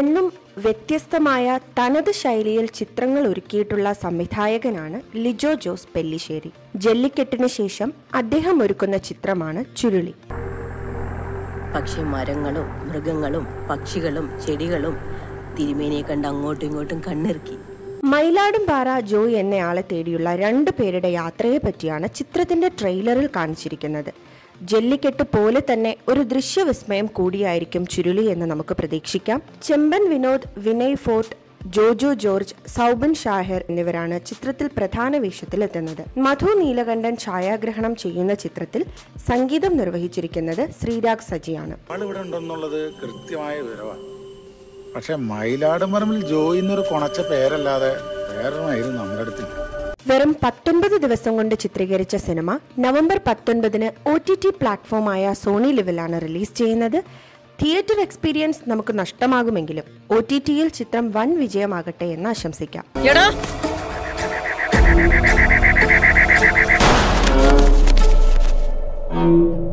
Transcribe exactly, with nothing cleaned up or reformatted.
എന്നും വ്യത്യസ്തമായ തനത് ശൈലിയിൽ ചിത്രങ്ങൾ ഒരുക്കിയിട്ടുള്ള സംവിധായകനാണ് ലിജോ ജോസ് പെല്ലിശ്ശേരി. ജെല്ലിക്കെട്ടിന് ശേഷം അദ്ദേഹം ഒരുക്കുന്ന ചിത്രമാണ് ചുരുളി. പക്ഷേ മരങ്ങളും മൃഗങ്ങളും പക്ഷികളും ചെടികളും തിരുമേനിയെ കണ്ട് അങ്ങോട്ടും ഇങ്ങോട്ടും കണ്ണിറുക്കി. മയിലാടുംപാറ ജോയ് എന്നയാളെ തേടിയുള്ള രണ്ടു പേരുടെ യാത്രയെ പറ്റിയാണ് ചിത്രത്തിന്റെ ട്രെയിലറിൽ കാണിച്ചിരിക്കുന്നത്. ജെല്ലിക്കെട്ട് പോലെ തന്നെ ഒരു ദൃശ്യവിസ്മയം കൂടിയായിരിക്കും ചുരുളി എന്ന് നമുക്ക് പ്രതീക്ഷിക്കാം. ചെമ്പൻ വിനോദ്, വിനയ് ഫോർട്ട്, ജോജോ ജോർജ്, സൗബിൻ ഷാഹിർ എന്നിവരാണ് ചിത്രത്തിൽ പ്രധാന വേഷത്തിലെത്തുന്നത്. മധു നീലകണ്ഠൻ ഛായാഗ്രഹണം ചെയ്യുന്ന ചിത്രത്തിൽ സംഗീതം നിർവഹിച്ചിരിക്കുന്നത് ശ്രീരാഗ് സജിയാണ്. പക്ഷേ മയിലാടുമരമിൽ ജോയി എന്നൊരു കൊണച്ച പേരല്ലാതെ വേറൊന്നായിരുന്നു നമ്മുടെ അടുത്തില്ല. വെറും പത്തൊൻപത് ദിവസം കൊണ്ട് ചിത്രീകരിച്ച സിനിമ നവംബർ പത്തൊൻപതിന് ഒ ടി ടി പ്ലാറ്റ്ഫോമായ സോണി ലിവിലാണ് റിലീസ് ചെയ്യുന്നത്. തിയേറ്റർ എക്സ്പീരിയൻസ് നമുക്ക് നഷ്ടമാകുമെങ്കിലും ഒ ടി ടിയിൽ ചിത്രം വൻ വിജയമാകട്ടെ എന്ന് ആശംസിക്കാം. എടാ